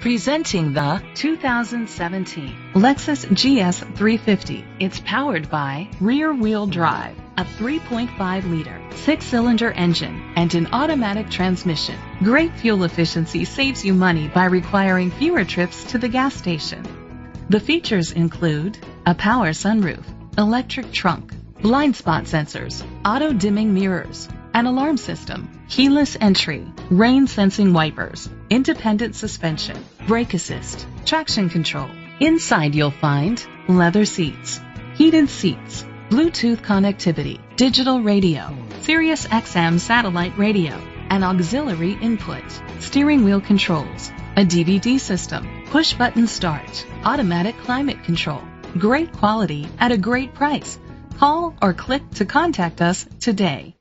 Presenting the 2017 Lexus GS 350. It's powered by rear-wheel drive, a 3.5-liter, 6-cylinder engine, and an automatic transmission. Great fuel efficiency saves you money by requiring fewer trips to the gas station. The features include a power sunroof, electric trunk, blind spot sensors, auto-dimming mirrors, an alarm system, keyless entry, rain-sensing wipers, independent suspension, brake assist, traction control. Inside you'll find leather seats, heated seats, Bluetooth connectivity, digital radio, Sirius XM satellite radio, an auxiliary input, steering wheel controls, a DVD system, push-button start, automatic climate control. Great quality at a great price. Call or click to contact us today.